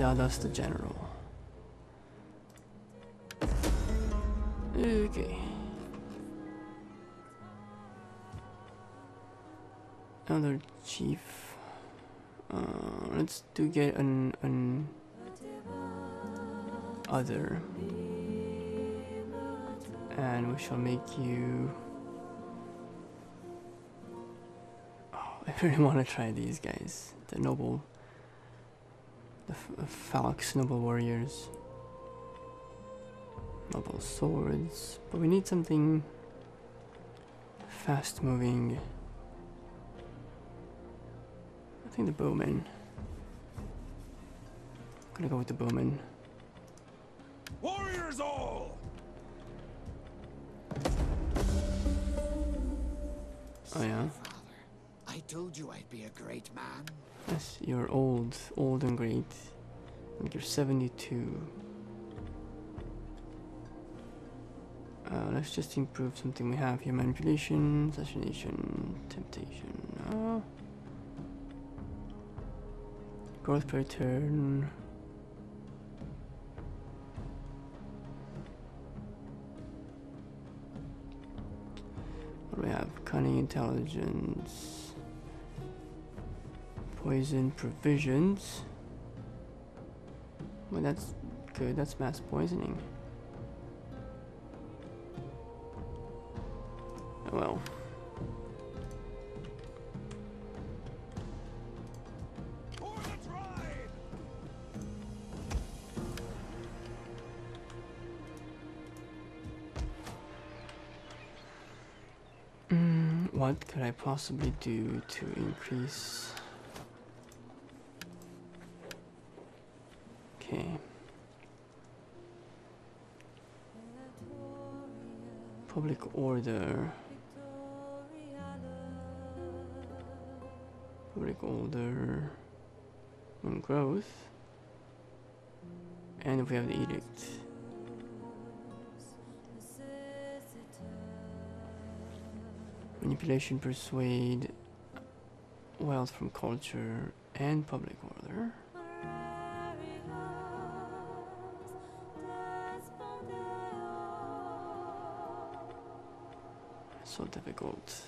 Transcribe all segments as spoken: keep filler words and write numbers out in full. thou dost the general. Okay. Another chief. Uh, let's do get an an other, and we shall make you. Oh, I really want to try these guys. The noble, the Phalanx noble warriors, noble swords. But we need something fast-moving. I think the bowman. I'm gonna go with the bowman. Warriors all. Oh yeah. Father, I told you I'd be a great man. Yes, you're old, old and great. Like you're seventy-two. Uh, let's just improve something we have here: manipulation, assassination, temptation. Uh, Growth per turn. What do we have? Cunning, intelligence, poison, provisions. Well, that's good. That's mass poisoning. Oh well. What could I possibly do to increase? Okay. Public order. Public order and growth. And if we have the edict. Manipulation, persuade, wealth from culture, and public order. So difficult.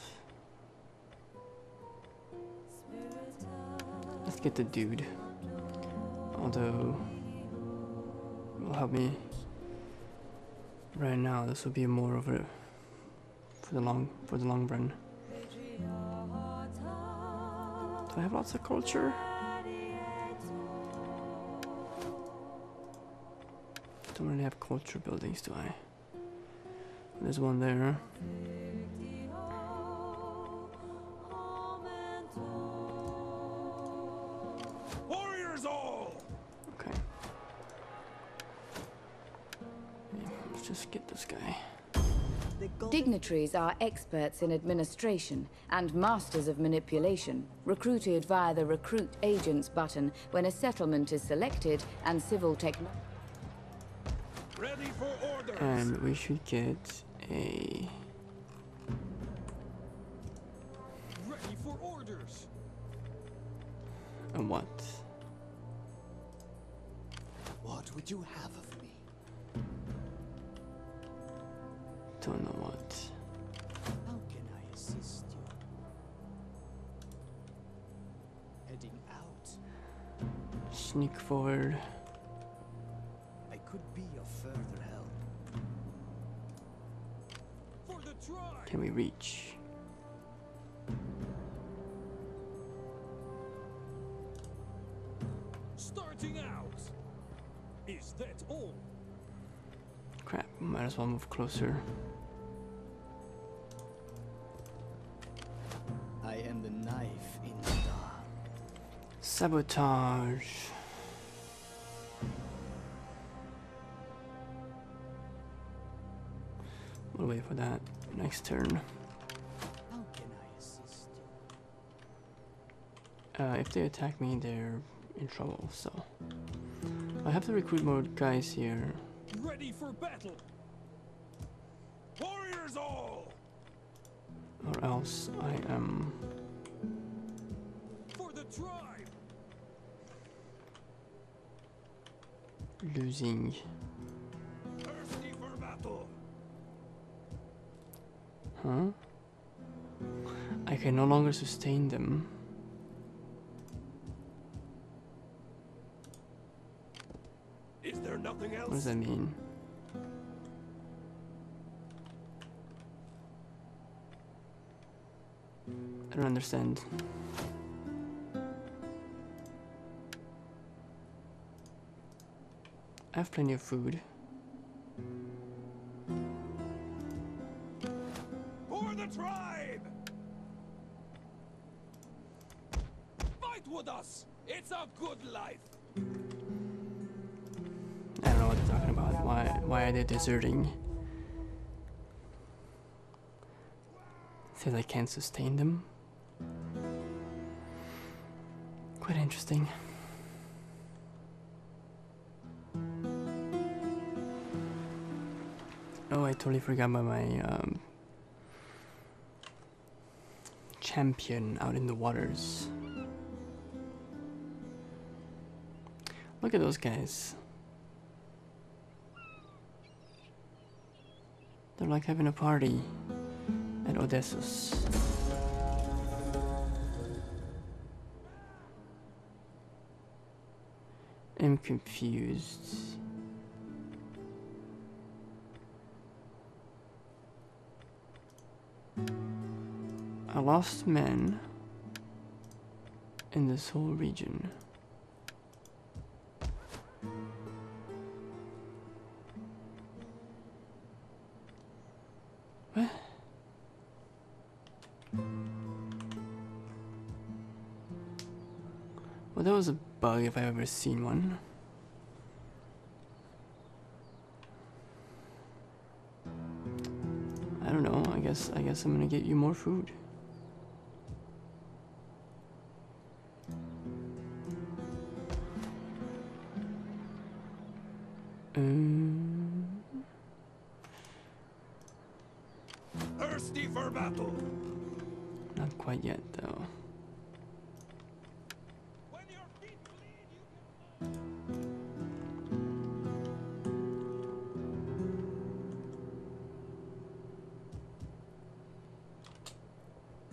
Let's get the dude. Although, it will help me right now. This will be more of a for the long for the long run. Do I have lots of culture? Don't really have culture buildings, do I? There's one there. Warriors all. Okay. Let's just get this guy. Dignitaries are experts in administration and masters of manipulation, recruited via the Recruit Agents button when a settlement is selected and civil techno. Ready for orders. And we should get a. Ready for orders. A what? What would you have of me? Don't know what. How can I assist you? Heading out. Sneak forward. I could be of further help. For the tribe. Can we reach? Starting out. Is that all? Crap, might as well move closer. I am the knife in the dark. Sabotage. We'll wait for that next turn. How can I assist you? Uh, if they attack me, they're in trouble, so I have to recruit more guys here. Ready for battle. Warriors all. Or else I am for the tribe. losing. Huh? I can no longer sustain them. Is there nothing else? What does that mean? I don't understand. I have plenty of food. For the tribe! Fight with us! It's a good life! I don't know what they're talking about. Why, why are they deserting? Says I can't sustain them. Quite interesting. Oh, I totally forgot about my um, champion out in the waters. Look at those guys. They're like having a party at Odesus. I'm confused. I lost men in this whole region. What? Well, that was a bug if I've ever seen one. I don't know, I guess I guess I'm gonna get you more food. Thirsty for battle. Not quite yet, though. When your feet bleed, you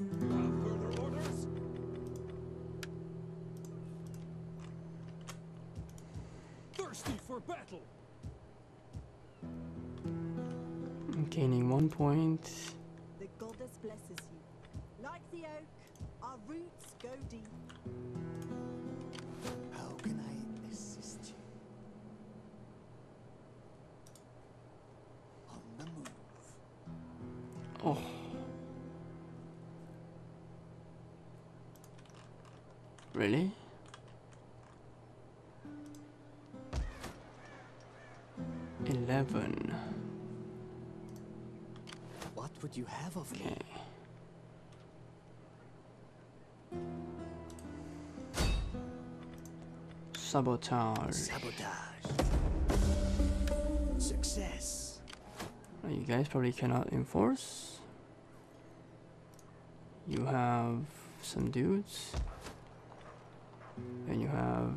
can... Further orders. Thirsty for battle. I'm gaining one point. The goddess blesses you. Like the oak, our roots go deep. How can I assist you? On the move. Oh. Really? Eleven. What would you have of me? Sabotage. Sabotage. Success. Well, you guys probably cannot enforce. You have some dudes. And you have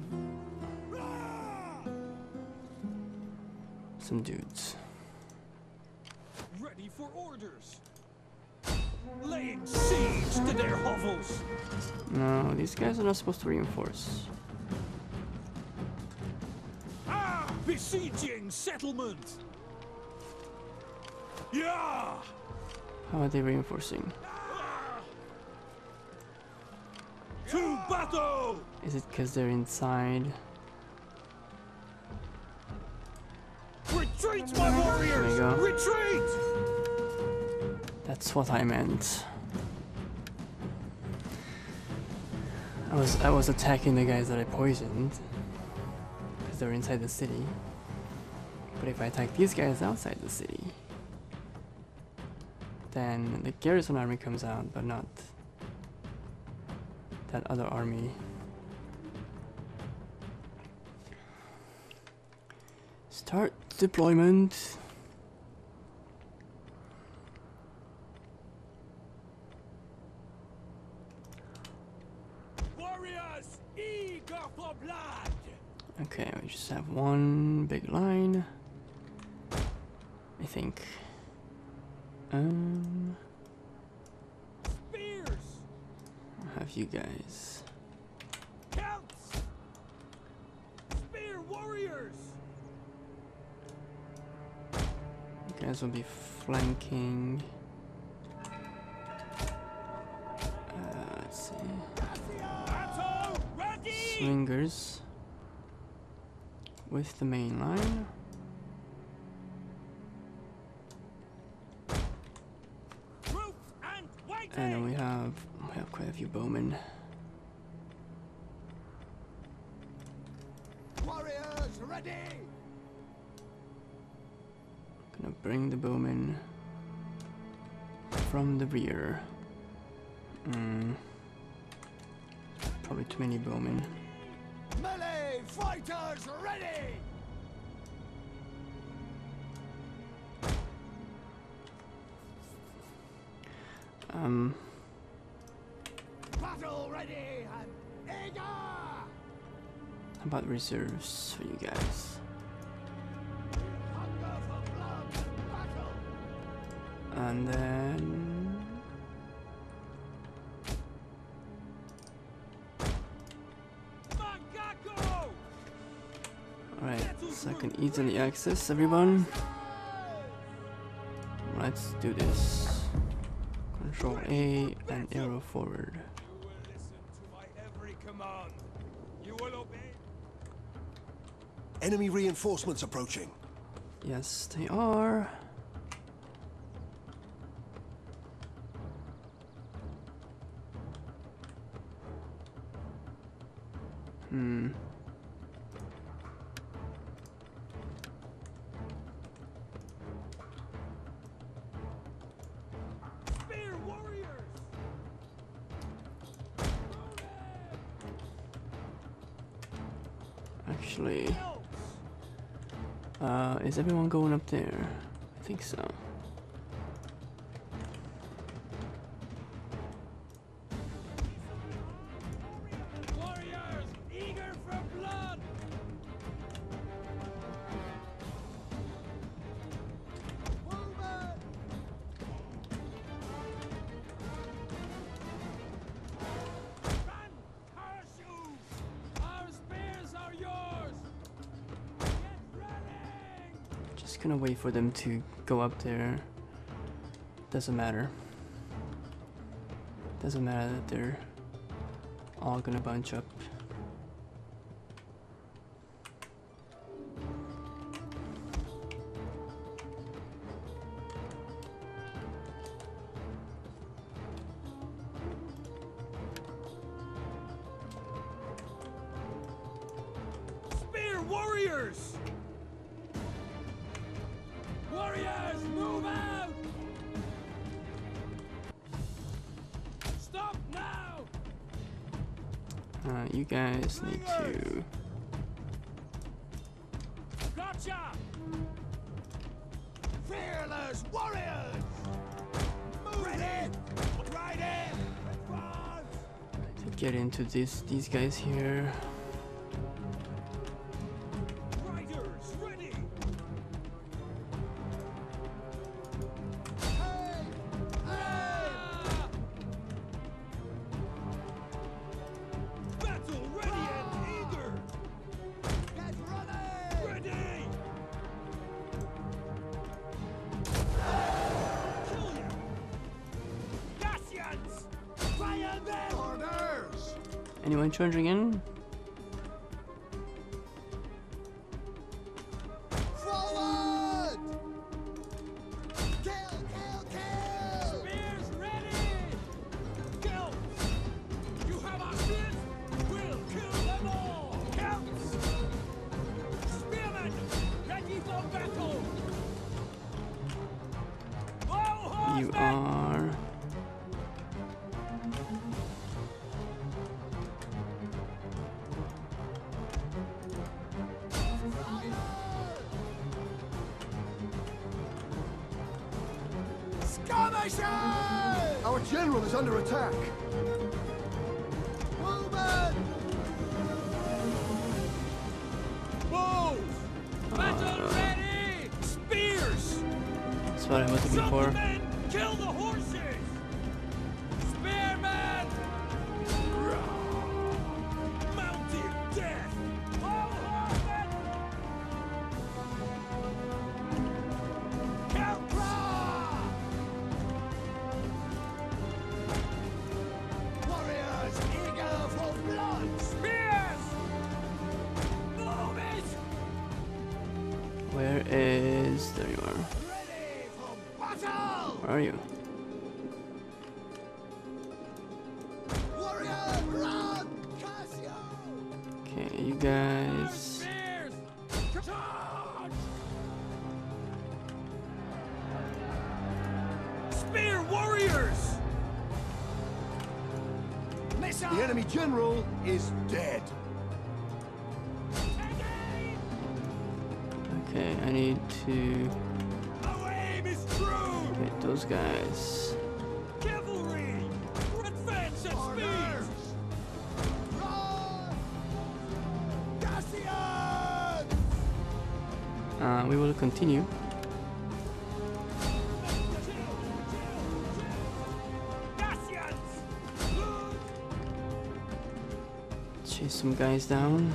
some dudes. Ready for orders. Laying siege to their hovels. No, these guys are not supposed to reinforce. Ah, besieging settlement. Yeah. How are they reinforcing? Ah. To battle. Is it because they're inside? Retreat, my warriors! Retreat! That's what I meant. I was I was attacking the guys that I poisoned because they're inside the city. But if I attack these guys outside the city, then the garrison army comes out, but not that other army. Start deployment. Warriors eager for blood. Okay, we just have one big line, I think. Um, I'll have you guys. Kelts! Spear warriors! You guys will be flanking. Uh, let's see. Swingers with the main line. And then we have we have quite a few bowmen. Warriors ready. Gonna bring the bowmen from the rear. Mm. Probably too many bowmen. Melee fighters ready. Um, Battle ready and eager. How about reserves for you guys? Hunger for blood and battle. And then all right, so I can easily access everyone. Let's do this. Control A and arrow forward. You will listen to my every command. You will obey. Enemy reinforcements approaching. Yes, they are. Hmm. Actually, uh, is everyone going up there? I think so. Warriors eager for blood. Gonna wait for them to go up there. Doesn't matter. Doesn't matter that they're all gonna bunch up. Spear warriors! Warriors, move out! Stop now! Uh, you guys Warriors. need to. Gotcha! Fearless warriors! Move ready! Right in! To get into this, these guys here. Anyone charging in? Forward! Kill, kill, kill! Spears ready! Kelts! You have our spears! We'll kill them all! Kelts! Spearmen! Ready for battle! Oh, you are... Our general is under attack. Movement! Battle ready! Spears! That's what I was looking for. Kill the horses! Spearmen! Mounted death! All horsemen! Calpra! Warriors eager for blood! Spears! Move it! Where is... there you are. Where are you? Okay, you guys. Spear warriors! The enemy general is dead. Okay, I need to. Those guys. Cavalry! Advance at speed! Dacian! Uh, we will continue. Chase some guys down.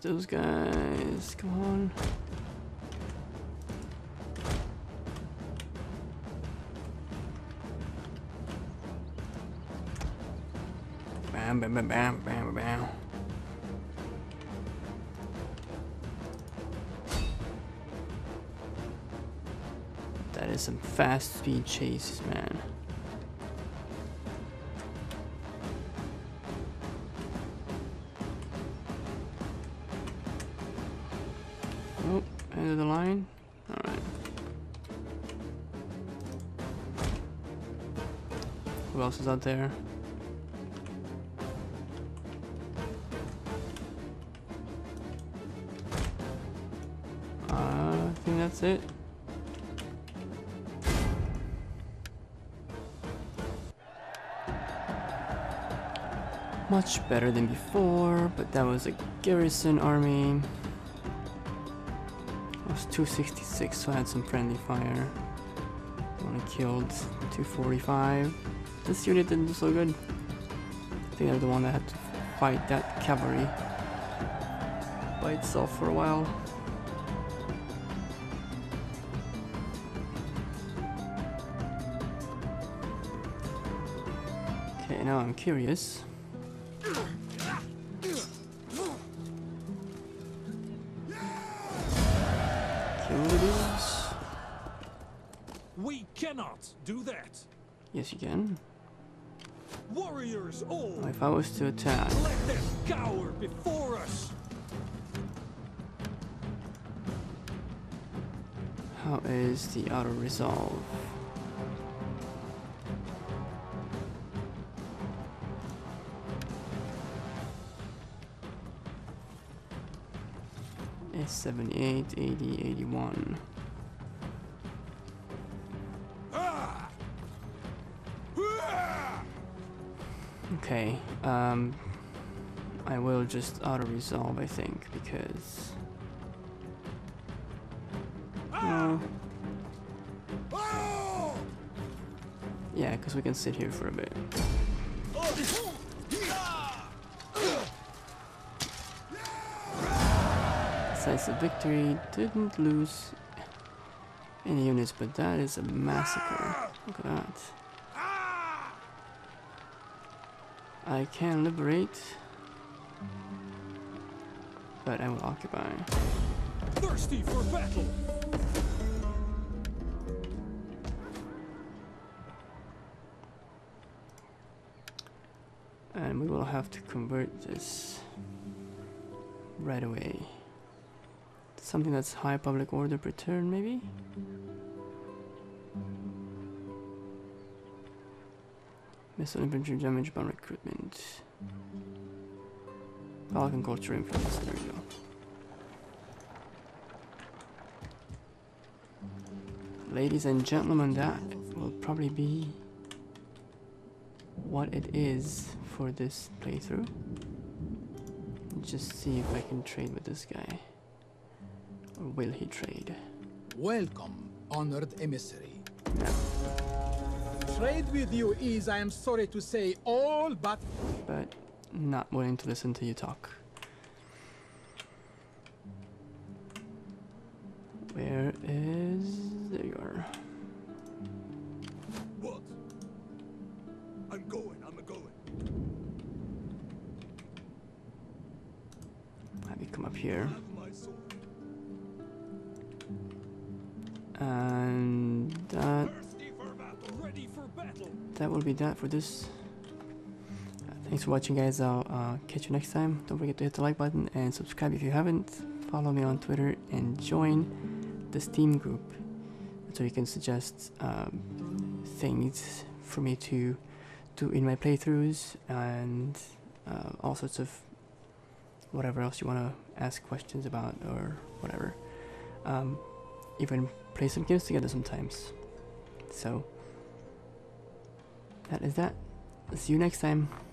Those guys, come on. Bam, bam, bam, bam, bam, bam. That is some fast speed chases, man. End of the line. All right. Who else is out there? Uh, I think that's it. Much better than before, but that was a garrison army. two sixty-six, so I had some friendly fire. One killed two forty-five. This unit didn't do so good. I think I'm the one that had to fight that cavalry by itself for a while. Okay, now I'm curious. We cannot do that. Yes, you can. Warriors all. Oh, if I was to attack. Let them cower before us. How is the auto resolve? It's seventy-eight, eighty, eighty-one. Okay, um, I will just auto-resolve, I think, because... No. Yeah, because we can sit here for a bit. Decisive victory, didn't lose any units, but that is a massacre. Look at that. I can liberate, but I will occupy. Thirsty for battle. And we will have to convert this right away. Something that's high public order per turn, maybe? Missile infantry damage upon recruitment. Falcon culture influence, there we go. Ladies and gentlemen, that will probably be what it is for this playthrough. Just see if I can trade with this guy. Or will he trade? Welcome, honored emissary. No. Trade with you is, I am sorry to say, all but... But not willing to listen to you talk. Where is... There you are. What? I'm going, I'm a going. Let me come up here. And that... That will be that for this. Uh, thanks for watching, guys. I'll uh, catch you next time. Don't forget to hit the like button and subscribe if you haven't. Follow me on Twitter and join the Steam group so you can suggest um, things for me to do in my playthroughs and uh, all sorts of whatever else you want to ask questions about or whatever. Um, even play some games together sometimes. So that is that. See you next time.